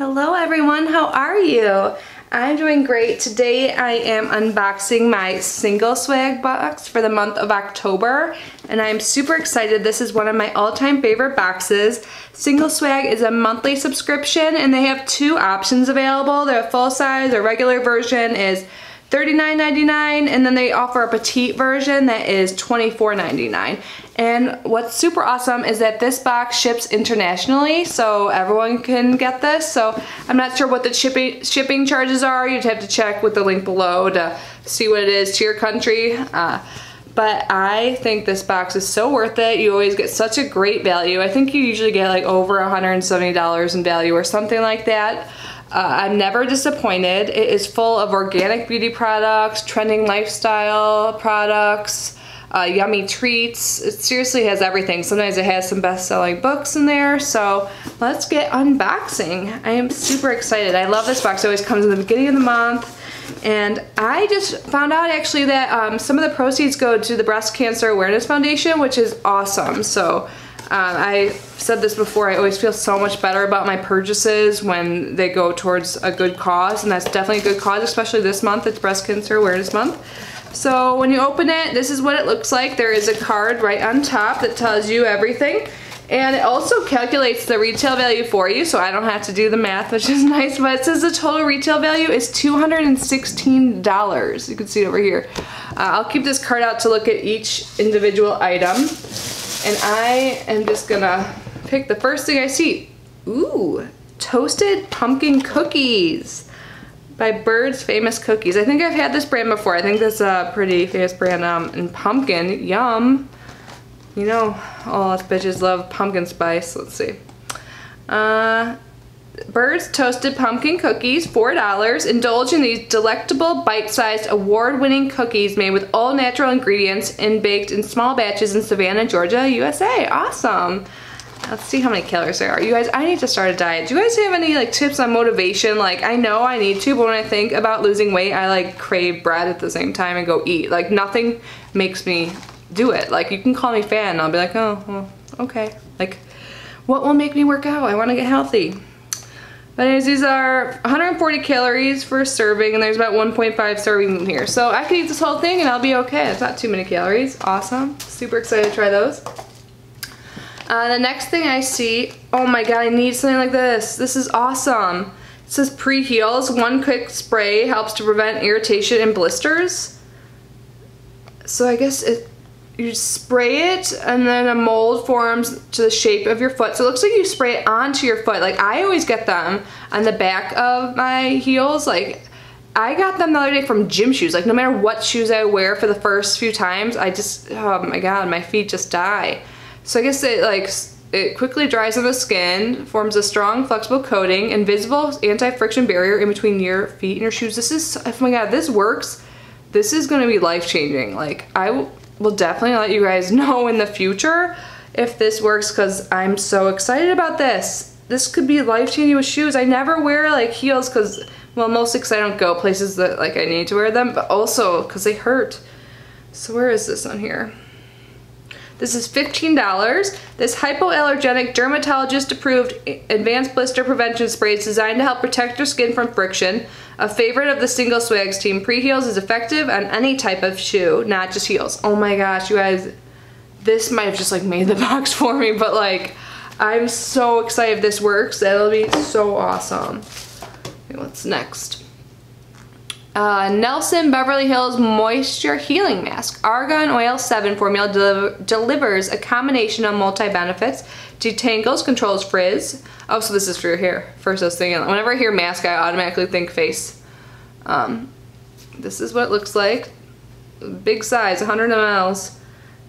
Hello everyone, how are you? I'm doing great. Today I am unboxing my SinglesSwag box for the month of October, and I'm super excited. This is one of my all-time favorite boxes. SinglesSwag is a monthly subscription and they have two options available. Their full size or regular version is $39.99, and then they offer a petite version that is $24.99. And what's super awesome is that this box ships internationally, so everyone can get this. So I'm not sure what the shipping charges are. You'd have to check with the link below to see what it is to your country. But I think this box is so worth it. You always get such a great value. I think you usually get like over $170 in value or something like that. I'm never disappointed. It is full of organic beauty products, trending lifestyle products, yummy treats. It seriously has everything. Sometimes it has some best-selling books in there. So let's get unboxing. I am super excited. I love this box. It always comes in the beginning of the month. And I just found out actually that some of the proceeds go to the Breast Cancer Awareness Foundation, which is awesome. So I said this before, I always feel so much better about my purchases when they go towards a good cause, and that's definitely a good cause, especially this month. It's Breast Cancer Awareness Month. So when you open it, this is what it looks like. There is a card right on top that tells you everything, and it also calculates the retail value for you, so I don't have to do the math, which is nice, but it says the total retail value is $216. You can see it over here. I'll keep this card out to look at each individual item. And I am just gonna pick the first thing I see. Ooh, toasted pumpkin cookies by Bird's Famous Cookies. I think I've had this brand before. I think this is a pretty famous brand. And pumpkin, yum. You know, all us bitches love pumpkin spice. Let's see. Bird's toasted pumpkin cookies, $4. Indulge in these delectable bite-sized award-winning cookies made with all natural ingredients and baked in small batches in Savannah, Georgia, USA. Awesome. Let's see how many calories there are. You guys, I need to start a diet. Do you guys have any like tips on motivation? Like, I know I need to, but when I think about losing weight, I like crave bread at the same time and go eat. Like, nothing makes me do it. Like, you can call me fat and I'll be like, oh, well, okay. Like, what will make me work out? I want to get healthy. But anyways, these are 140 calories for a serving, and there's about 1.5 servings in here. So I could eat this whole thing and I'll be okay. It's not too many calories. Awesome. Super excited to try those. The next thing I see, oh my god, I need something like this. This is awesome. It says pre-heals. One quick spray helps to prevent irritation and blisters. So I guess you spray it, and then a mold forms to the shape of your foot. So it looks like you spray it onto your foot. Like, I always get them on the back of my heels. Like, I got them the other day from gym shoes. Like, no matter what shoes I wear for the first few times, I just, oh my god, my feet just die. So I guess it, like, it quickly dries on the skin, forms a strong, flexible coating, invisible anti-friction barrier in between your feet and your shoes. This is, oh my god, this works. This is going to be life-changing. Like, we'll definitely let you guys know in the future if this works, because I'm so excited about this. This could be life-changing with shoes. I never wear like heels because, well, mostly because I don't go places that like I need to wear them, but also because they hurt. So where is this on here? This is $15. This hypoallergenic dermatologist approved advanced blister prevention spray is designed to help protect your skin from friction. A favorite of the SinglesSwag's team, pre-heels is effective on any type of shoe, not just heels. Oh my gosh, you guys, this might have just like made the box for me, but like, I'm so excited if this works. That'll be so awesome. Okay, what's next? Nelson Beverly Hills Moisture Healing Mask. Argan Oil 7 formula delivers a combination of multi-benefits. Detangles, controls frizz. Oh, so this is for your hair. First I was thinking, whenever I hear mask, I automatically think face. This is what it looks like. Big size, 100 mls.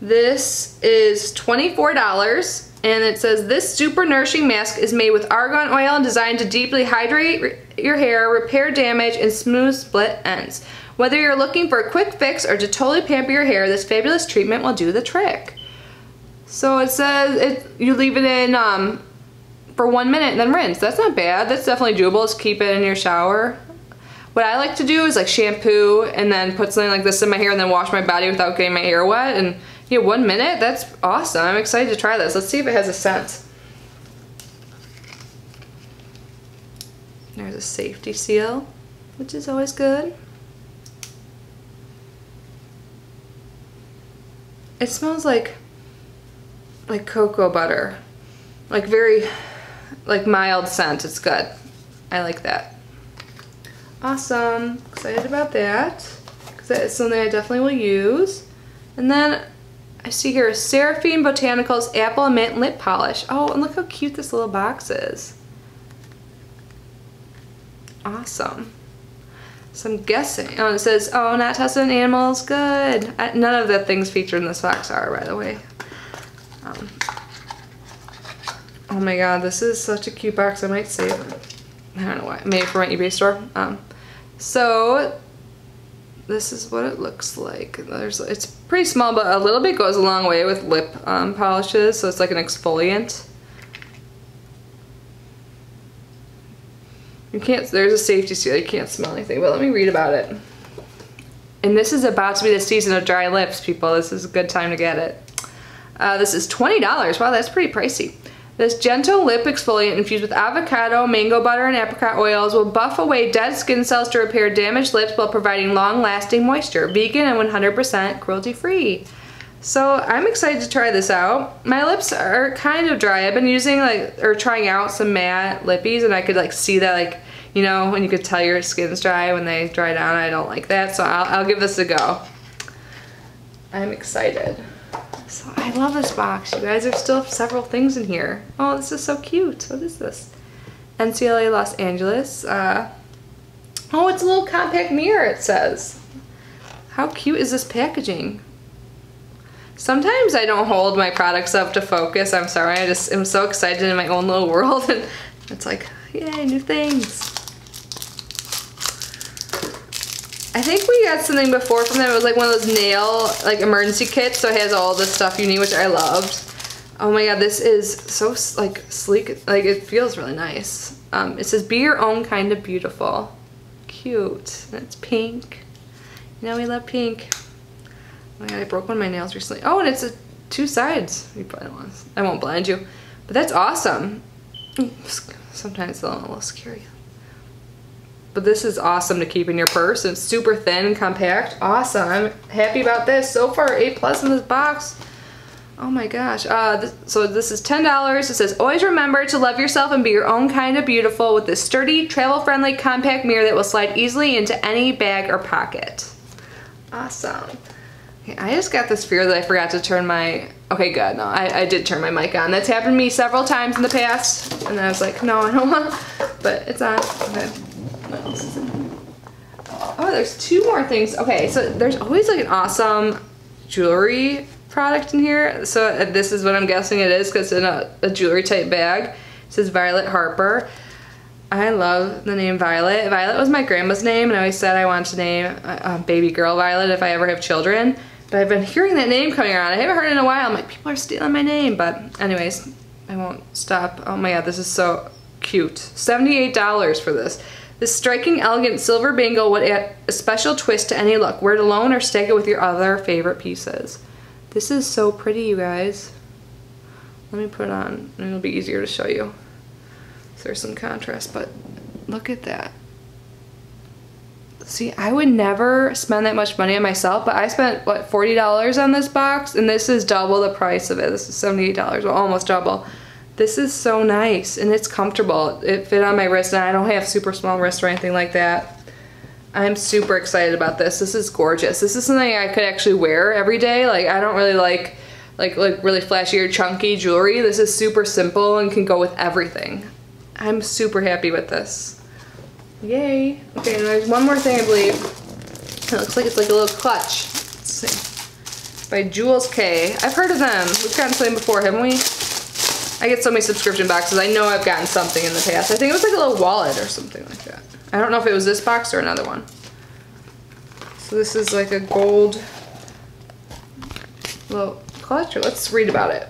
This is $24, and it says this super nourishing mask is made with argan oil and designed to deeply hydrate your hair, repair damage, and smooth split ends. Whether you're looking for a quick fix or to totally pamper your hair, this fabulous treatment will do the trick. So it says you leave it in for 1 minute and then rinse. That's not bad. That's definitely doable. Just keep it in your shower. What I like to do is like shampoo and then put something like this in my hair and then wash my body without getting my hair wet. And yeah, 1 minute, that's awesome. I'm excited to try this. Let's see if it has a scent. There's a safety seal, which is always good. It smells like cocoa butter, like very, like mild scent. It's good. I like that. Awesome. Excited about that, because that is something I definitely will use. And then I see here Seraphine Botanicals Apple and Mint Lip Polish. Oh, and look how cute this little box is. Awesome. So I'm guessing, oh, it says, oh, not tested on animals, good. None of the things featured in this box are, by the way. Oh my god, this is such a cute box. I might save it. I don't know why, maybe from my eBay store. So this is what it looks like. It's pretty small, but a little bit goes a long way with lip polishes, so it's like an exfoliant. You can't, there's a safety seal, you can't smell anything, but let me read about it. And this is about to be the season of dry lips, people. This is a good time to get it. This is $20. Wow, that's pretty pricey. This gentle lip exfoliant infused with avocado, mango butter, and apricot oils will buff away dead skin cells to repair damaged lips while providing long-lasting moisture. Vegan and 100% cruelty-free. So I'm excited to try this out. My lips are kind of dry. I've been using trying out some matte lippies, and I could see that you know, when you could tell your skin's dry when they dry down. I don't like that, so I'll give this a go. I'm excited. So I love this box, you guys. There's still several things in here. Oh, this is so cute. What is this? NCLA Los Angeles. Oh, it's a little compact mirror, it says. How cute is this packaging? Sometimes I don't hold my products up to focus. I'm sorry, I just am so excited in my own little world, and it's like, yay, new things. I think we got something before from them. It was like one of those nail emergency kits, so it has all the stuff you need, which I loved. Oh my god, this is so sleek. It feels really nice. It says, be your own kind of beautiful. Cute. And it's pink. You know we love pink. Oh my god, I broke one of my nails recently. Oh, and it's two sides. You probably don't want to, I won't blind you. But that's awesome. Sometimes they're a little scary. But this is awesome to keep in your purse. It's super thin and compact. Awesome. I'm happy about this. So far, A+ in this box. Oh my gosh. So this is $10. It says, always remember to love yourself and be your own kind of beautiful with this sturdy, travel-friendly, compact mirror that will slide easily into any bag or pocket. Awesome. Okay, I just got this fear that I forgot to turn my... Okay, good. No, I did turn my mic on. That's happened to me several times in the past. And I was like, no, I don't want... But it's on. Okay. What else is in here? Oh, there's two more things. Okay, so there's always an awesome jewelry product in here. So this is what I'm guessing it is, because it's in a jewelry type bag. It says Violet Harper. I love the name Violet. Violet was my grandma's name, and I always said I wanted to name a baby girl Violet if I ever have children. But I've been hearing that name coming around. I haven't heard it in a while. I'm like, people are stealing my name. But anyways, I won't stop. Oh my god, this is so cute. $78 for this. This striking, elegant silver bangle would add a special twist to any look. Wear it alone or stack it with your other favorite pieces. This is so pretty, you guys. Let me put it on, and it'll be easier to show you. So there's some contrast, but look at that. See, I would never spend that much money on myself, but I spent, what, $40 on this box? And this is double the price of it. This is $78, well, almost double. This is so nice, and it's comfortable. It fit on my wrist, and I don't have super small wrists or anything like that. I'm super excited about this. This is gorgeous. This is something I could actually wear every day. I don't really like really flashy or chunky jewelry. This is super simple and can go with everything. I'm super happy with this. Yay. Okay, and there's one more thing, I believe. It looks like it's like a little clutch. Let's see. By Jules K. I've heard of them. We've gotten something before, haven't we? I get so many subscription boxes. I know I've gotten something in the past. I think it was a little wallet or something like that. I don't know if it was this box or another one. So this is a gold little clutch. Let's read about it.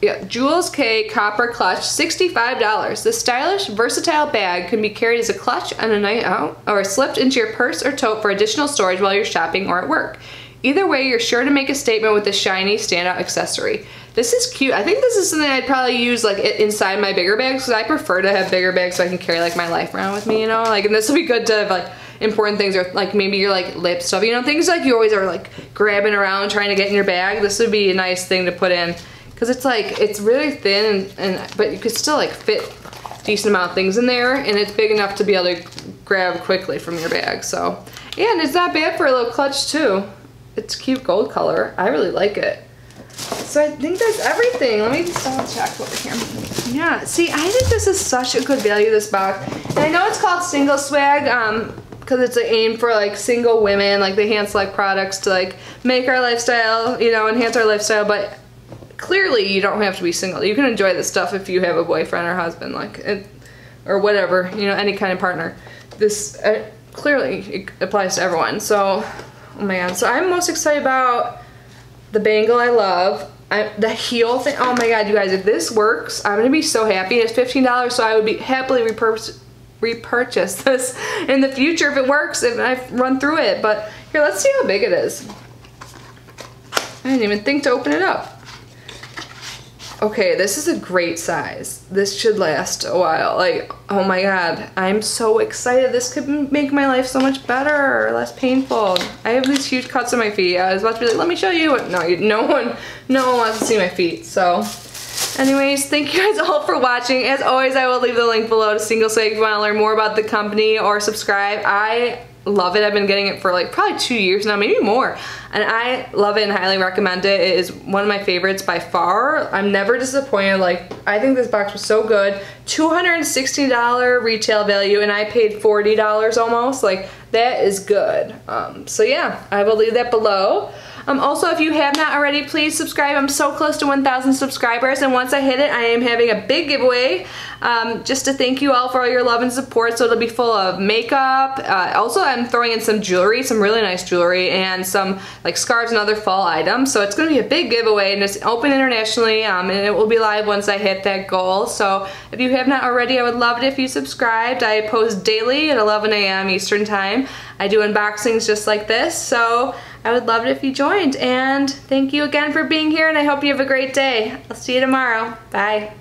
Yeah, Jules K Copper Clutch, $65. This stylish, versatile bag can be carried as a clutch on a night out or slipped into your purse or tote for additional storage while you're shopping or at work. Either way, you're sure to make a statement with this shiny standout accessory. This is cute. I think this is something I'd probably use like inside my bigger bags, because I prefer to have bigger bags so I can carry like my life around with me, you know? Like, and this will be good to have like important things, or like maybe your like lip stuff, you know, things like you always are like grabbing around trying to get in your bag. This would be a nice thing to put in, because it's like, it's really thin, and but you could still like fit a decent amount of things in there, and it's big enough to be able to grab quickly from your bag. So, yeah, and it's not bad for a little clutch too. It's cute gold color. I really like it. So I think that's everything. Let me just double check over here. Yeah, see, I think this is such a good value, this box. And I know it's called Single Swag, because it's aimed for like single women, like the hand select products to like make our lifestyle, you know, enhance our lifestyle. But clearly you don't have to be single. You can enjoy this stuff if you have a boyfriend or husband, like, it, or whatever, you know, any kind of partner. This clearly it applies to everyone. So, oh my god. So I'm most excited about the bangle I love. The heel thing, oh my god, you guys, if this works, I'm gonna be so happy. It's $15, so I would be happily repurchase this in the future if it works, if I run through it. But here, let's see how big it is. I didn't even think to open it up. Okay, this is a great size. This should last a while. Like, oh my god, I'm so excited. This could make my life so much better, or less painful. I have these huge cuts on my feet. I was about to be like, let me show you. No, no one wants to see my feet. So, anyways, thank you guys all for watching. As always, I will leave the link below to SinglesSwag if you want to learn more about the company or subscribe. I love it. I've been getting it for like probably 2 years now, maybe more, and I love it and highly recommend it. It is one of my favorites by far. I'm never disappointed. Like, I think this box was so good. $260 retail value, and I paid $40 almost. Like, that is good. So yeah, I will leave that below. Also, if you have not already, please subscribe. I'm so close to 1,000 subscribers, and once I hit it, I am having a big giveaway just to thank you all for all your love and support. So it'll be full of makeup. Also, I'm throwing in some jewelry, some really nice jewelry, and some like scarves and other fall items. So it's going to be a big giveaway, and it's open internationally, and it will be live once I hit that goal. So if you have not already, I would love it if you subscribed. I post daily at 11 a.m. Eastern Time. I do unboxings just like this, so I would love it if you joined. And thank you again for being here, and I hope you have a great day. I'll see you tomorrow. Bye.